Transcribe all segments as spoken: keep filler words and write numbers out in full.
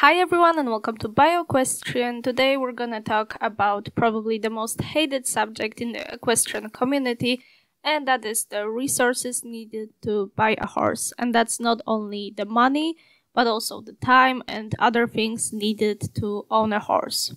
Hi everyone and welcome to Bio Equestrian. Today we're gonna talk about probably the most hated subject in the equestrian community, and that is the resources needed to buy a horse. And that's not only the money, but also the time and other things needed to own a horse.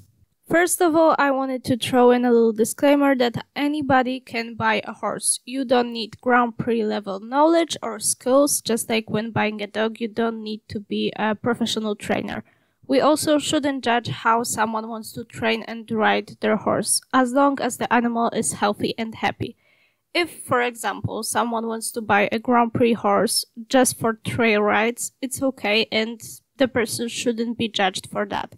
First of all, I wanted to throw in a little disclaimer that anybody can buy a horse. You don't need Grand Prix level knowledge or skills, just like when buying a dog, you don't need to be a professional trainer. We also shouldn't judge how someone wants to train and ride their horse, as long as the animal is healthy and happy. If, for example, someone wants to buy a Grand Prix horse just for trail rides, it's okay and the person shouldn't be judged for that.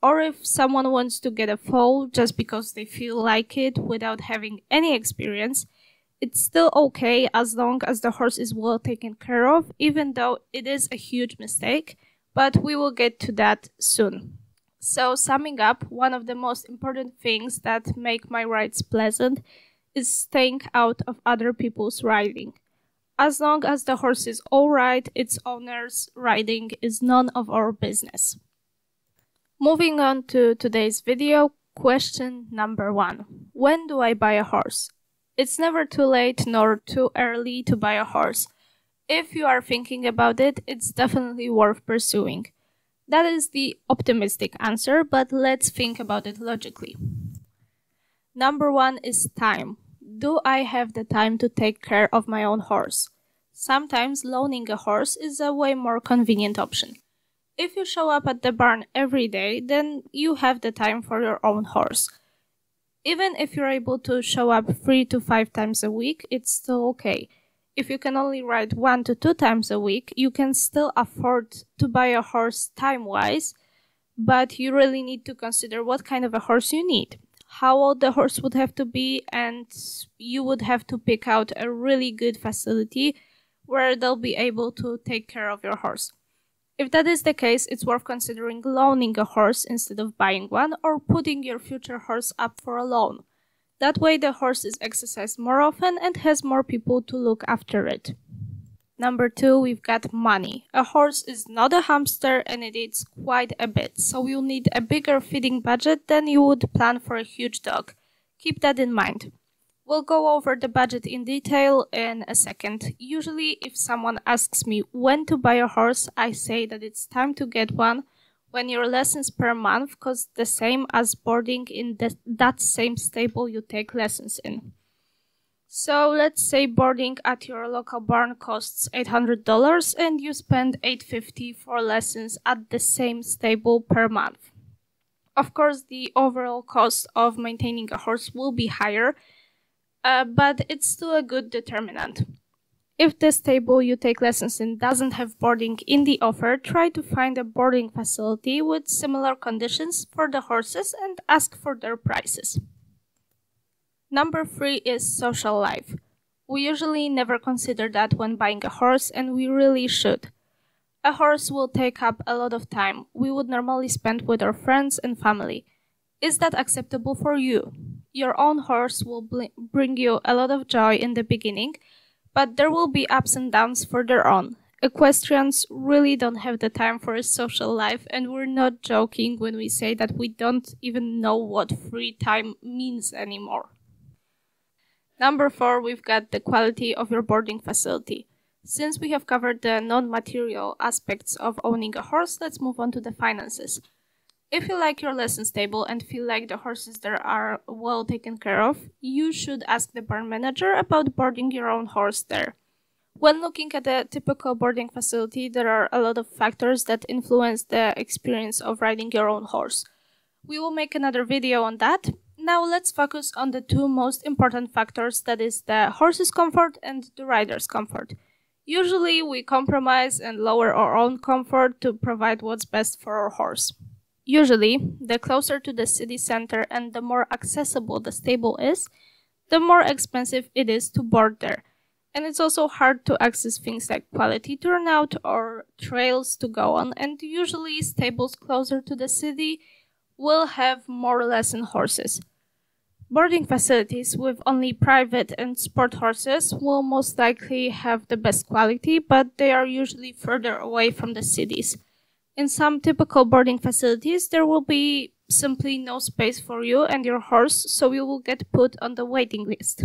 Or if someone wants to get a foal just because they feel like it without having any experience, it's still okay as long as the horse is well taken care of, even though it is a huge mistake, but we will get to that soon. So summing up, one of the most important things that make my rides pleasant is staying out of other people's riding. As long as the horse is alright, its owner's riding is none of our business. Moving on to today's video, question number one. When do I buy a horse? It's never too late nor too early to buy a horse. If you are thinking about it, it's definitely worth pursuing. That is the optimistic answer, but let's think about it logically. Number one is time. Do I have the time to take care of my own horse? Sometimes loaning a horse is a way more convenient option. If you show up at the barn every day, then you have the time for your own horse. Even if you're able to show up three to five times a week, it's still okay. If you can only ride one to two times a week, you can still afford to buy a horse time-wise, but you really need to consider what kind of a horse you need, how old the horse would have to be, and you would have to pick out a really good facility where they'll be able to take care of your horse. If that is the case, it's worth considering loaning a horse instead of buying one or putting your future horse up for a loan. That way the horse is exercised more often and has more people to look after it. Number two, we've got money. A horse is not a hamster and it eats quite a bit, so you'll need a bigger feeding budget than you would plan for a huge dog. Keep that in mind. We'll go over the budget in detail in a second. Usually, if someone asks me when to buy a horse, I say that it's time to get one when your lessons per month cost the same as boarding in the, that same stable you take lessons in. So let's say boarding at your local barn costs eight hundred dollars and you spend eight hundred fifty dollars for lessons at the same stable per month. Of course, the overall cost of maintaining a horse will be higher, Uh, but it's still a good determinant. If the stable you take lessons in doesn't have boarding in the offer, try to find a boarding facility with similar conditions for the horses and ask for their prices. Number three is social life. We usually never consider that when buying a horse, and we really should. A horse will take up a lot of time we would normally spend with our friends and family. Is that acceptable for you? Your own horse will bring you a lot of joy in the beginning, but there will be ups and downs for their own. Equestrians really don't have the time for a social life, and we're not joking when we say that we don't even know what free time means anymore. Number four, we've got the quality of your boarding facility. Since we have covered the non-material aspects of owning a horse, let's move on to the finances. If you like your lesson stable and feel like the horses there are well taken care of, you should ask the barn manager about boarding your own horse there. When looking at a typical boarding facility, there are a lot of factors that influence the experience of riding your own horse. We will make another video on that. Now let's focus on the two most important factors, that is the horse's comfort and the rider's comfort. Usually we compromise and lower our own comfort to provide what's best for our horse. Usually, the closer to the city center and the more accessible the stable is, the more expensive it is to board there. And it's also hard to access things like quality turnout or trails to go on, and usually stables closer to the city will have more lesson horses. Boarding facilities with only private and sport horses will most likely have the best quality, but they are usually further away from the cities. In some typical boarding facilities, there will be simply no space for you and your horse, so you will get put on the waiting list.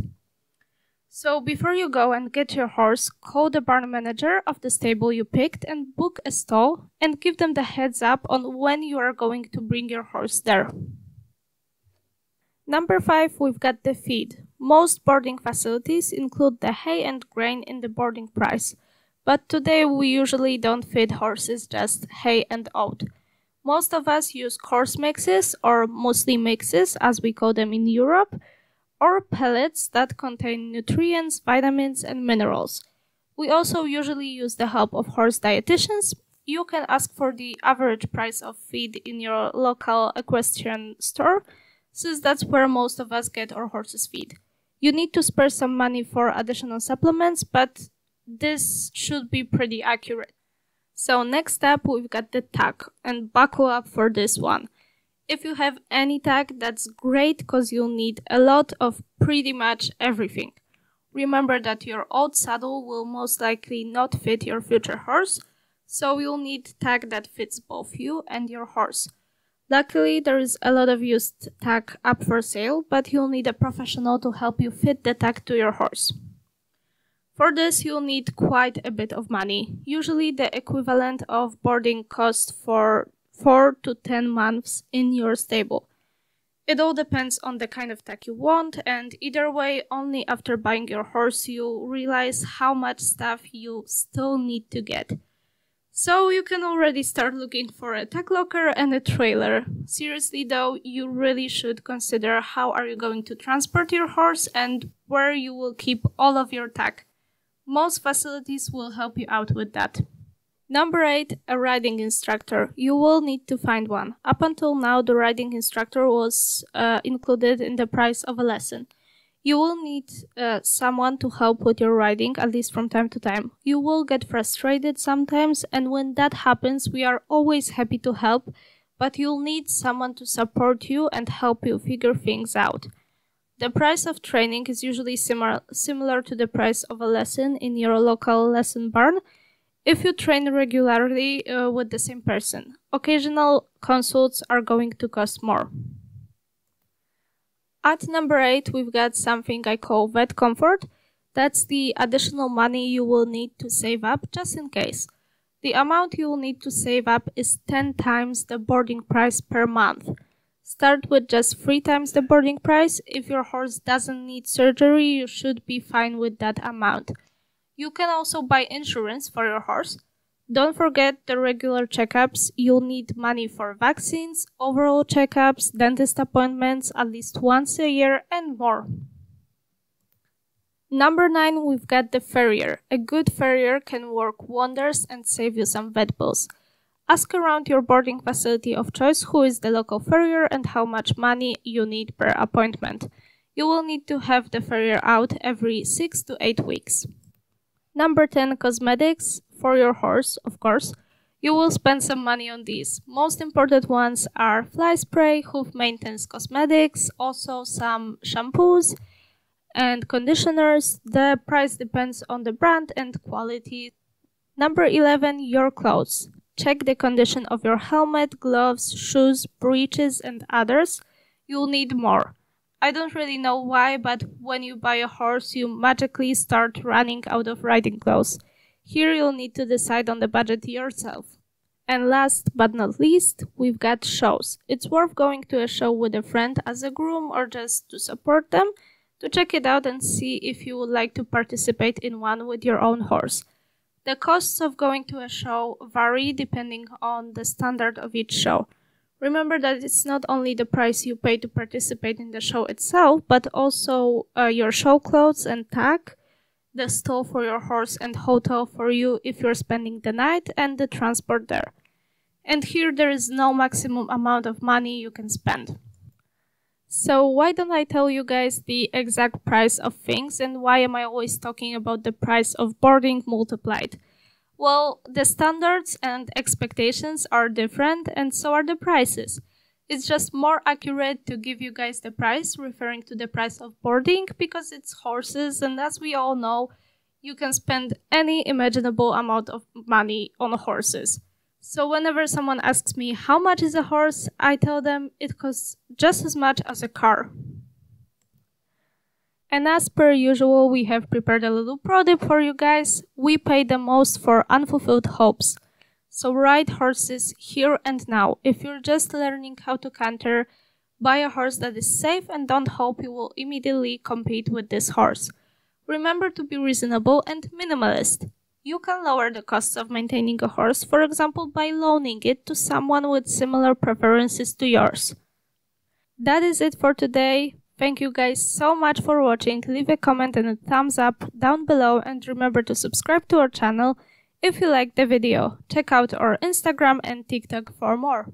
So before you go and get your horse, call the barn manager of the stable you picked and book a stall and give them the heads up on when you are going to bring your horse there. Number five, we've got the feed. Most boarding facilities include the hay and grain in the boarding price, but today we usually don't feed horses just hay and oat. Most of us use coarse mixes, or mostly mixes as we call them in Europe, or pellets that contain nutrients, vitamins and minerals. We also usually use the help of horse dietitians. You can ask for the average price of feed in your local equestrian store, since that's where most of us get our horses' feed. You need to spare some money for additional supplements, but this should be pretty accurate. So next up, we've got the tack, and buckle up for this one. If you have any tack, that's great, because you'll need a lot of pretty much everything. Remember that your old saddle will most likely not fit your future horse, so you'll need tack that fits both you and your horse. Luckily, there is a lot of used tack up for sale, but you'll need a professional to help you fit the tack to your horse. For this, you'll need quite a bit of money, usually the equivalent of boarding cost for four to ten months in your stable. It all depends on the kind of tack you want, and either way, only after buying your horse you'll realize how much stuff you still need to get. So you can already start looking for a tack locker and a trailer. Seriously though, you really should consider how are you going to transport your horse and where you will keep all of your tack. Most facilities will help you out with that. Number eight, a riding instructor. You will need to find one. Up until now, the riding instructor was uh, included in the price of a lesson. You will need uh, someone to help with your riding, at least from time to time. You will get frustrated sometimes, and when that happens, we are always happy to help, but you'll need someone to support you and help you figure things out. The price of training is usually similar similar to the price of a lesson in your local lesson barn if you train regularly uh, with the same person. Occasional consults are going to cost more. At number eight, we've got something I call vet comfort. That's the additional money you will need to save up just in case. The amount you will need to save up is ten times the boarding price per month. Start with just three times the boarding price. If your horse doesn't need surgery, you should be fine with that amount. You can also buy insurance for your horse. Don't forget the regular checkups. You'll need money for vaccines, overall checkups, dentist appointments at least once a year, and more. Number nine, we've got the farrier. A good farrier can work wonders and save you some vet bills. Ask around your boarding facility of choice who is the local farrier and how much money you need per appointment. You will need to have the farrier out every six to eight weeks. Number ten, cosmetics for your horse, of course. You will spend some money on these. Most important ones are fly spray, hoof maintenance cosmetics, also some shampoos and conditioners. The price depends on the brand and quality. Number eleven, your clothes. Check the condition of your helmet, gloves, shoes, breeches, and others. You'll need more. I don't really know why, but when you buy a horse, you magically start running out of riding clothes. Here you'll need to decide on the budget yourself. And last but not least, we've got shows. It's worth going to a show with a friend as a groom or just to support them, to check it out and see if you would like to participate in one with your own horse. The costs of going to a show vary depending on the standard of each show. Remember that it's not only the price you pay to participate in the show itself, but also uh, your show clothes and tack, the stall for your horse and hotel for you if you're spending the night, and the transport there. And here there is no maximum amount of money you can spend. So why don't I tell you guys the exact price of things, and why am I always talking about the price of boarding multiplied? Well, the standards and expectations are different, and so are the prices. It's just more accurate to give you guys the price, referring to the price of boarding, because it's horses, and as we all know, you can spend any imaginable amount of money on horses. So whenever someone asks me, how much is a horse? I tell them it costs just as much as a car. And as per usual, we have prepared a little product for you guys. We pay the most for unfulfilled hopes. So ride horses here and now. If you're just learning how to canter, buy a horse that is safe and don't hope you will immediately compete with this horse. Remember to be reasonable and minimalist. You can lower the costs of maintaining a horse, for example, by loaning it to someone with similar preferences to yours. That is it for today. Thank you guys so much for watching. Leave a comment and a thumbs up down below, and remember to subscribe to our channel if you liked the video. Check out our Instagram and TikTok for more.